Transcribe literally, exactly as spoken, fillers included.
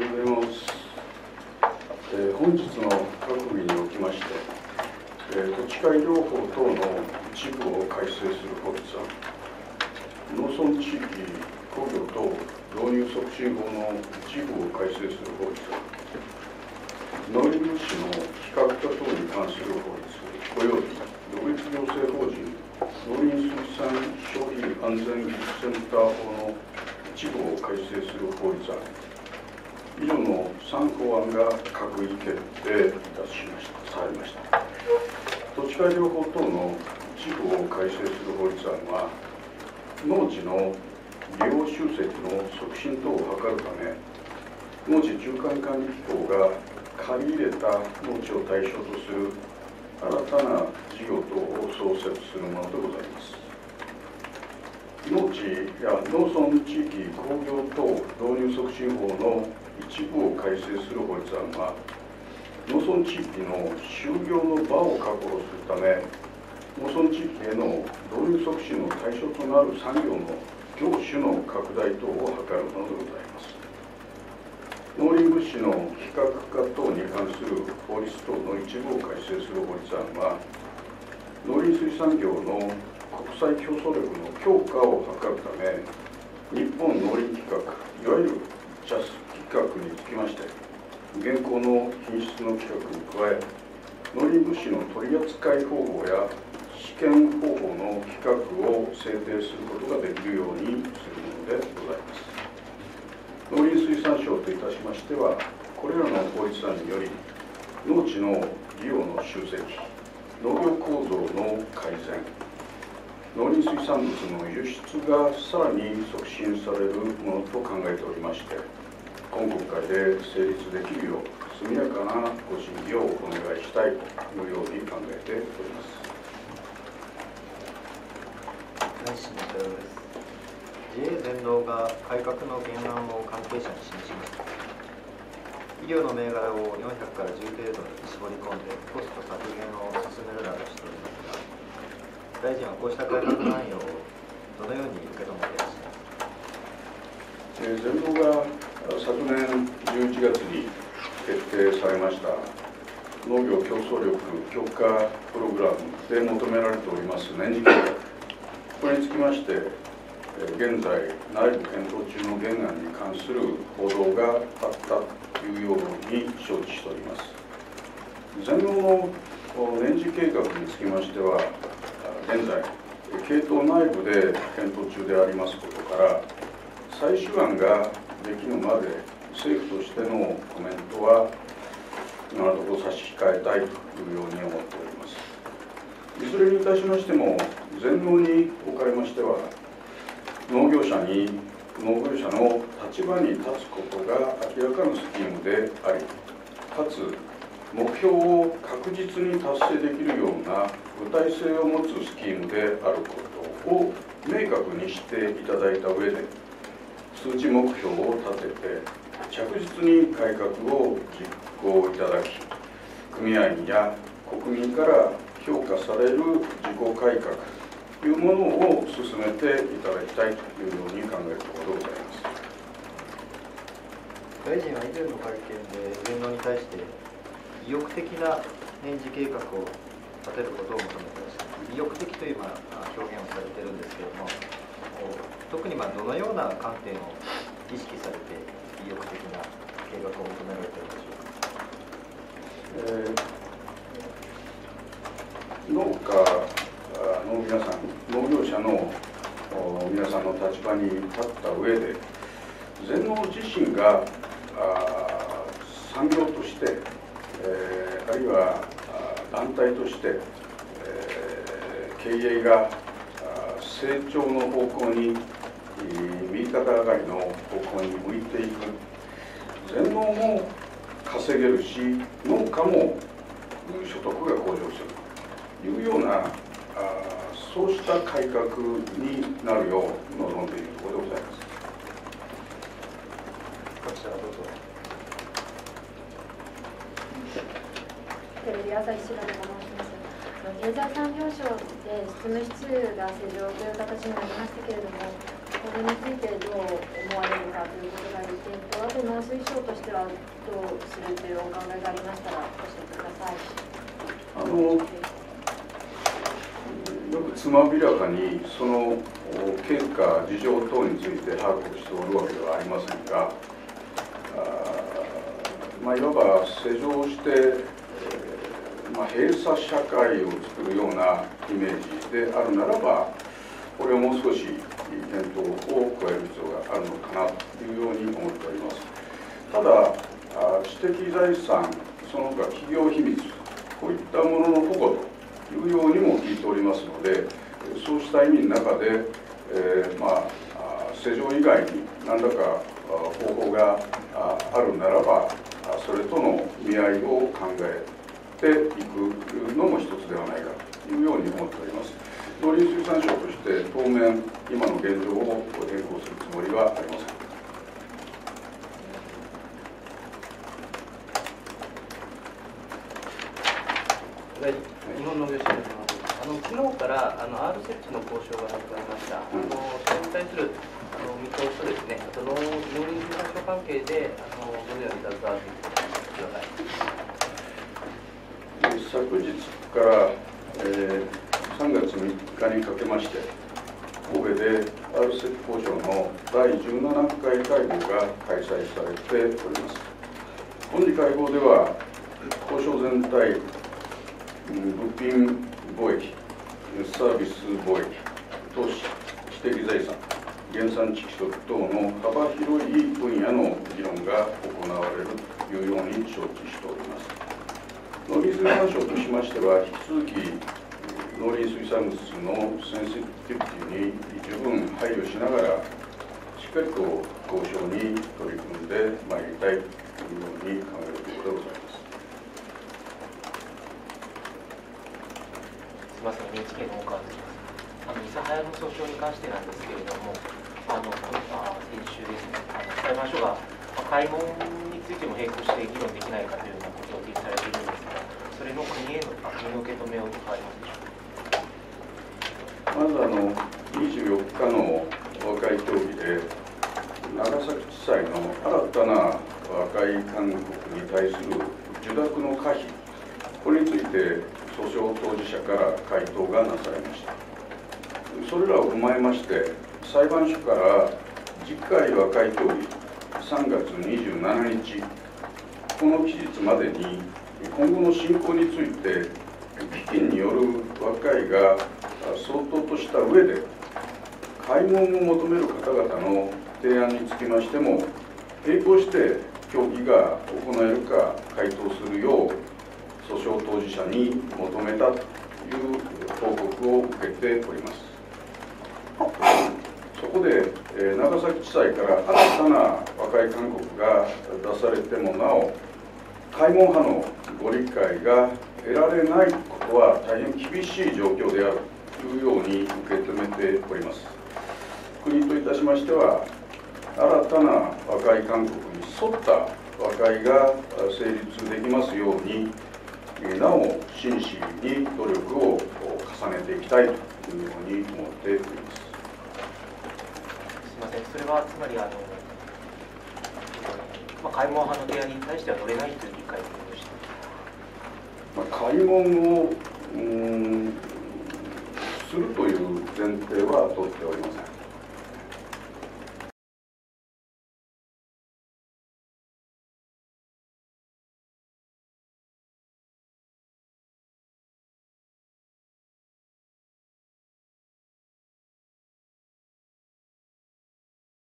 ございます、えー、本日の閣議におきまして、えー、土地改良法等の一部を改正する法律案、農村地域公共等導入促進法の一部を改正する法律案、農林物資の非核化等に関する法律及び独立行政法人農林水産消費安全技術センター法の一部を改正する法律案、以上のさん法案が閣議決定いたしましたされました。土地改良法等の一部を改正する法律案は、農地の利用集積の促進等を図るため、農地中間管理機構が借り入れた農地を対象とする新たな事業等を創設するものでございます。農地や農村地域工業等導入促進法の一部を改正する法律案は、農村地域の就業の場を確保するため、農村地域への導入促進の対象となる産業の業種の拡大等を図るものでございます。農林物資の非核化等に関する法律等の一部を改正する法律案は、農林水産業の国際競争力の強化を図るため、日本農林規格、いわゆる ジャス 規格につきまして、現行の品質の規格に加え、農林物資の取り扱い方法や試験方法の規格を制定することができるようにするものでございます。農林水産省といたしましては、これらの法律案により、農地の利用の集積、農業構造の改善、農林水産物の輸出がさらに促進されるものと考えておりまして、今国会で成立できるよう、速やかなご審議をお願いしたいというように考えております。ジェーエー 全農が改革の原案を関係者に示しました。医療の銘柄をよんひゃくからじゅう程度に絞り込んでコスト削減を進めるなどしておりますが、大臣はこうした改革内容をどのように受け止めていらっしゃいますか。全農が昨年じゅういちがつに決定されました農業競争力強化プログラムで求められております年次計画、これにつきまして、現在、内部検討中の原案に関する報道があったというように承知しております。全農の年次計画につきましては、現在、系統内部で検討中でありますことから、最終案ができるまで政府としてのコメントは、今のところ差し控えたいというように思っております。いずれにいたしましても、全農におかれましては、農業者に農業者の立場に立つことが明らかなスキームであり、かつ目標を確実に達成できるような具体性を持つスキームであることを明確にしていただいた上で、数値目標を立てて着実に改革を実行いただき、組合員や国民から評価される自己改革というものを進めていただきたいというように考えるところでございます。大臣は以前の会見で、全農に対して、意欲的な年次計画を立てることを求めていらっしゃいます。意欲的という表現をされているんですけれども、特にどのような観点を意識されて、意欲的な計画を求められているんでしょうか。えー、農家の皆さん、農業者の皆さんの立場に立った上で、全農自身が産業として、えー、あるいは団体として、えー、経営が成長の方向に、右肩上がりの方向に向いていく、全農も稼げるし、農家も所得が向上するというような、そうした改革になるよう望んでいるところでございます。こちらどうぞ。テレビ朝日白で申します。経済産業省で執務室が正常という形になりましたけれども、これについてどう思われるかということなんですけど、あと農水省としてはどうするというお考えがありましたら教えてください。あのよくつまびらかにその経過事情等について把握しておるわけではありませんが、あまあ、いわば施錠して、まあ、閉鎖社会を作るようなイメージであるならば、これをもう少し検討を加える必要があるのかなというように思っております。ただ、知的財産、その他企業秘密、こういったものの保護というようにも聞いておりますので、そうした意味の中で、えーまあ、施錠以外に何らか方法があるならば、それとの見合いを考えていくのも一つではないかというように思っております。農林水産省として当面、今の現状を変更するつもりはありません。はい、日本の業者のあの昨日からあの R 設置の交渉が始まりました。うん、あのそれに対するあの見通しとですね、あと農林水産省関係であのどのように携わっていくか教えてください。昨日から、えーさんがつみっかにかけまして、神戸で アール 設置交渉のだいじゅうななかい会合が開催されております。本日会合では、交渉全体、物品貿易、サービス貿易、投資、知的財産、原産地規則等の幅広い分野の議論が行われるというように承知しております。農林水産省としましては、引き続き農林水産物のセンシティビティに十分配慮しながら、しっかりと交渉に取り組んでまいりたいというように考えるところでございます。すみません、エヌエイチケー の大川です。あの、諫早の訴訟に関してなんですけれども、あの、あ先週ですね、あの裁判所が、まあ、開門についても並行して議論できないかというようなことを提示されているんですが、それの国への国の受け止めを伺いますでしょうか。まずあのにじゅうよっかの和解協議で、長崎地裁の新たな和解勧告に対する受諾の可否、これについて訴訟当事者から回答がなされました。それらを踏まえまして、裁判所から次回和解協議さんがつにじゅうしちにち、この期日までに今後の進行について、基金による和解が相当とした上で、開門を求める方々の提案につきましても、並行して協議が行えるか回答するよう、訴訟当事者に求めたという報告を受けております。そこで、長崎地裁から新たな和解勧告が出されてもなお、開門派のご理解が得られないことは大変厳しい状況であるというように受け止めております。国といたしましては、新たな和解勧告に沿った和解が成立できますように、なお真摯に努力を重ねていきたいというように思っております。すみません、それはつまりあの、まあ、開門派の提案に対しては乗れないという理解ということでした。まあ、開門を、うんするという前提は取っておりません。